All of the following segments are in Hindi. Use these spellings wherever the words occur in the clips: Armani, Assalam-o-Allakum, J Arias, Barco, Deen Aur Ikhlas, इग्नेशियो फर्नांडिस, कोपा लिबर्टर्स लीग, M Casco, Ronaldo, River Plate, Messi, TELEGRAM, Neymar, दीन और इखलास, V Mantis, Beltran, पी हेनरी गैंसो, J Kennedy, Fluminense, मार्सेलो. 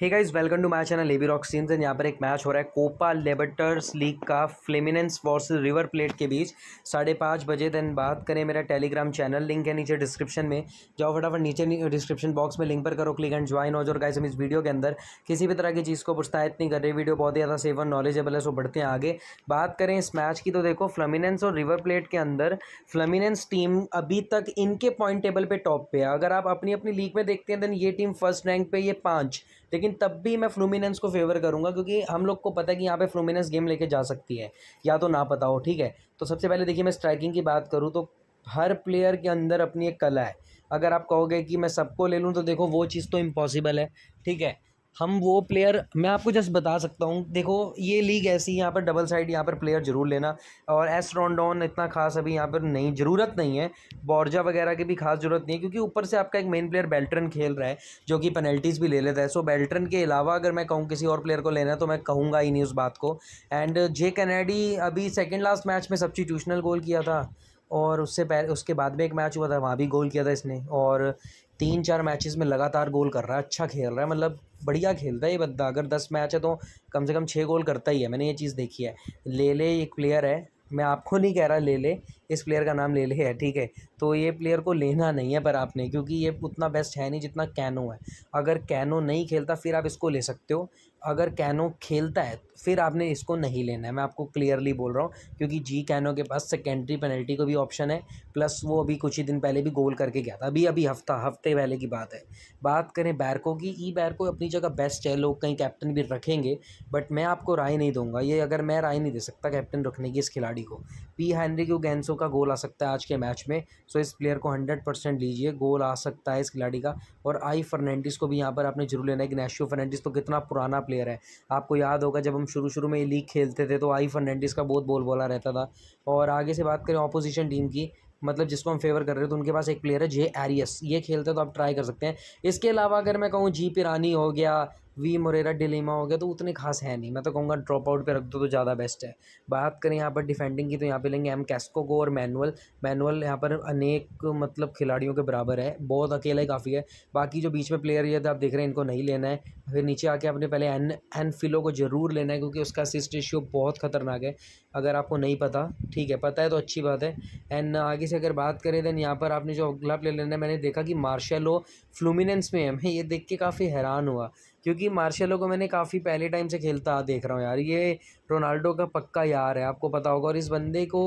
Hey guys welcome to my channel AB rock scenes. And यहाँ पर एक मैच हो रहा है कोपा लिबर्टर्स लीग का, फ्लुमिनेंस वर्सेस रिवर प्लेट के बीच 5:30 बजे। देन बात करें, मेरा टेलीग्राम चैनल लिंक है नीचे डिस्क्रिप्शन में, जाओ फटाफट नीचे डिस्क्रिप्शन बॉक्स में लिंक पर करो क्लिक एंड ज्वाइन हो जाओ। गाइस हम इस वीडियो के अंदर किसी भी तरह की चीज़ को प्रोत्साहित नहीं कर रहे, वीडियो बहुत ही ज़्यादा सेवन नॉलेजेबल है। सो बढ़ते हैं आगे। बात करें इस मैच की तो देखो फ्लुमिनेंस और रिवर प्लेट के अंदर फ्लुमिनेंस टीम अभी तक इनके पॉइंट टेबल पर टॉप पे है। अगर आप अपनी अपनी लीग में देखते हैं देन ये टीम फर्स्ट रैंक पे, ये 5, लेकिन तब भी मैं फ्लुमिनेंस को फेवर करूंगा क्योंकि हम लोग को पता है कि यहाँ पे फ्लुमिनेंस गेम लेके जा सकती है या तो ना पता हो। ठीक है, तो सबसे पहले देखिए मैं स्ट्राइकिंग की बात करूँ तो हर प्लेयर के अंदर अपनी एक कला है। अगर आप कहोगे कि मैं सबको ले लूँ तो देखो वो चीज़ तो इम्पॉसिबल है। ठीक है, हम वो प्लेयर मैं आपको जस्ट बता सकता हूँ, देखो ये लीग ऐसी, यहाँ पर डबल साइड यहाँ पर प्लेयर ज़रूर लेना, और एस रॉन्डॉन इतना खास अभी यहाँ पर नहीं, ज़रूरत नहीं है, बॉर्जा वगैरह की भी खास ज़रूरत नहीं है क्योंकि ऊपर से आपका एक मेन प्लेयर बेल्ट्रन खेल रहा है जो कि पेनल्टीज़ भी ले लेता है। सो बेल्ट्रन के अलावा अगर मैं कहूँ किसी और प्लेयर को लेना तो मैं कहूँगा ही नहीं उस बात को। एंड जे कैनेडी अभी सेकेंड लास्ट मैच में सब्स्टिट्यूशनल गोल किया था, और उससे पहले उसके बाद में एक मैच हुआ था वहाँ भी गोल किया था इसने, और 3-4 मैचेस में लगातार गोल कर रहा है, अच्छा खेल रहा है, मतलब बढ़िया खेलता है ये बंदा। अगर 10 मैच है तो कम से कम 6 गोल करता ही है, मैंने ये चीज़ देखी है। लेले एक प्लेयर है, मैं आपको नहीं कह रहा, लेले इस प्लेयर का नाम लेले है। ठीक है, तो ये प्लेयर को लेना नहीं है पर आपने, क्योंकि ये उतना बेस्ट है नहीं जितना कैनो है। अगर कैनो नहीं खेलता फिर आप इसको ले सकते हो, अगर कैनो खेलता है फिर आपने इसको नहीं लेना है, मैं आपको क्लियरली बोल रहा हूँ, क्योंकि जी कैनो के पास सेकेंडरी पेनल्टी का भी ऑप्शन है, प्लस वो अभी कुछ ही दिन पहले भी गोल करके गया था, अभी हफ्ते पहले की बात है। बात करें बैरको की, बैरको अपनी जगह बेस्ट है, लोग कहीं कैप्टन भी रखेंगे, बट मैं आपको राय नहीं दूंगा, ये अगर मैं राय नहीं दे सकता कैप्टन रखने की इस खिलाड़ी को। पी हेनरी गैंसो का गोल आ सकता है आज के मैच में, सो इस प्लेयर को 100% लीजिए, गोल आ सकता है इस खिलाड़ी का। और आई फर्नांडिस को भी यहाँ पर आपने जरूर लेना है, इग्नेशियो फर्नांडिस तो कितना पुराना प्लेयर है, आपको याद होगा जब हम शुरू में ये लीग खेलते थे तो आई फर्नांडिस का बहुत बोल बोला रहता था। और आगे से बात करें ऑपोजिशन टीम की, मतलब जिसको हम फेवर कर रहे हैं, तो उनके पास एक प्लेयर है जे एरियस, ये खेलते हैं तो आप ट्राई कर सकते हैं। इसके अलावा अगर मैं कहूँ जी पिरानी हो गया, वी मोरेरा डेलिमा हो गया, तो उतने खास है नहीं, मैं तो कहूँगा ड्रॉप आउट पे रख दो तो ज़्यादा बेस्ट है। बात करें यहाँ पर डिफेंडिंग की तो यहाँ पे लेंगे एम कैस्को को और मैनुअल यहाँ पर अनेक मतलब खिलाड़ियों के बराबर है, बहुत अकेला ही काफ़ी है। बाकी जो बीच में प्लेयर ये आप देख रहे हैं इनको नहीं लेना है। फिर नीचे आके आपने पहले एन फिलो को ज़रूर लेना है क्योंकि उसका असिस्ट रेशियो बहुत ख़तरनाक है, अगर आपको नहीं पता। ठीक है, पता है तो अच्छी बात है। एंड आगे से अगर बात करें देन यहाँ पर आपने जो अगला प्लेयर लेना है, मैंने देखा कि मार्सेलो फ्लुमिनेंस में है, मैं ये देख के काफ़ी हैरान हुआ क्योंकि मार्सेलो को मैंने काफ़ी पहले टाइम से खेलता देख रहा हूँ यार, ये रोनाल्डो का पक्का यार है, आपको पता होगा। और इस बंदे को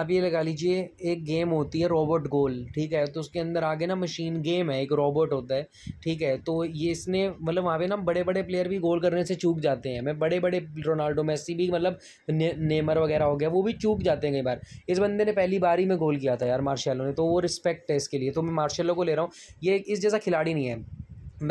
आप ये लगा लीजिए, एक गेम होती है रोबोट गोल, ठीक है, तो उसके अंदर आगे ना मशीन गेम है, एक रोबोट होता है, ठीक है, तो ये इसने मतलब वहाँ पे ना बड़े बड़े प्लेयर भी गोल करने से चूक जाते हैं, मैं बड़े बड़े रोनाल्डो मेसी भी मतलब नेमर वगैरह हो गया वो भी चूक जाते हैं कई बार। इस बंदे ने पहली बारी में गोल किया था यार मार्सेलो ने, तो वो रिस्पेक्ट है इसके लिए, तो मैं मार्सेलो को ले रहा हूँ। ये इस जैसा खिलाड़ी नहीं है,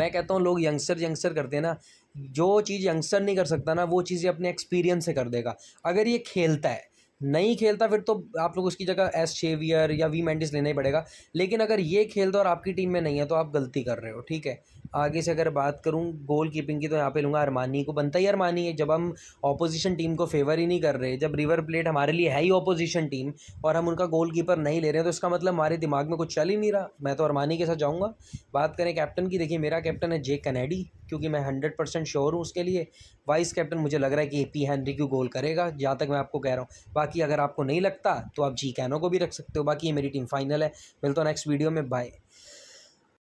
मैं कहता हूँ लोग यंगस्टर करते हैं ना, जो चीज़ यंगस्टर नहीं कर सकता ना वो चीज़ अपने एक्सपीरियंस से कर देगा। अगर ये खेलता है, नहीं खेलता फिर तो आप लोग उसकी जगह एस शेवियर या वी मैंटिस लेना ही पड़ेगा, लेकिन अगर ये खेलता और आपकी टीम में नहीं है तो आप गलती कर रहे हो। ठीक है, आगे से अगर बात करूँ गोल कीपिंग की तो यहाँ पे लूँगा अरमानी को, बनता ही अरमानी है। जब हम ऑपोजिशन टीम को फेवर ही नहीं कर रहे, जब रिवर प्लेट हमारे लिए है ही ऑपोजिशन टीम और हम उनका गोल कीपर नहीं ले रहे हैं, तो इसका मतलब हमारे दिमाग में कुछ चल ही नहीं रहा, मैं तो अरमानी के साथ जाऊँगा। बात करें कैप्टन की, देखिए मेरा कैप्टन है जे कैनेडी क्योंकि मैं 100% श्योर हूँ उसके लिए। वाइस कैप्टन मुझे लग रहा है कि पी हेनरी क्यों गोल करेगा, जहाँ तक मैं आपको कह रहा हूँ। बाकी अगर आपको नहीं लगता तो आप जी कैनो को भी रख सकते हो। बाकी ये मेरी टीम फाइनल है, मिलता हूँ नेक्स्ट वीडियो में, बाय।